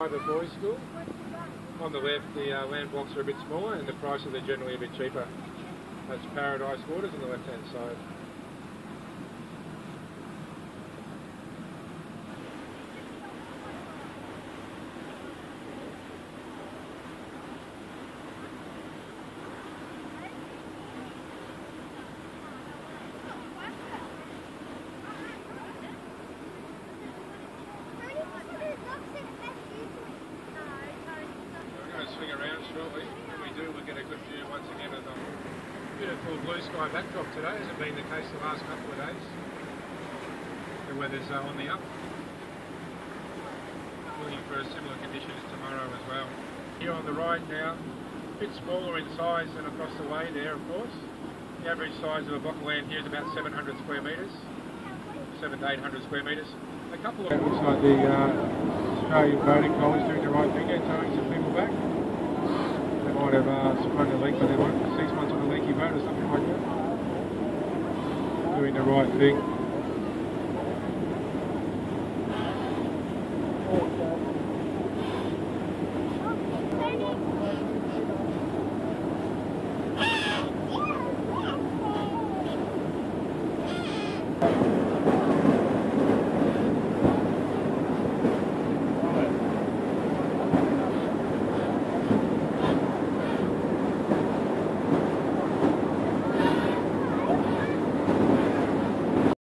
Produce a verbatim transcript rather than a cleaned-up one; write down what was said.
Private boys' school. On the left, the uh, land blocks are a bit smaller and the prices are generally a bit cheaper. That's Paradise Waters on the left-hand side. Swing around shortly. When we do, we get a good view once again of the beautiful blue sky backdrop today. Hasn't been the case the last couple of days. The weather's uh, on the up. Looking for similar conditions tomorrow as well. Here on the right now, a bit smaller in size than across the way there, of course. The average size of a block of land here is about seven hundred square metres, seven to eight hundred square metres. A couple of... It looks like the uh, Australian boating college doing the right thing and towing some people back. Might have uh, sprung a leak, but they won't. Six months on a leaky boat or something like that. Doing the right thing.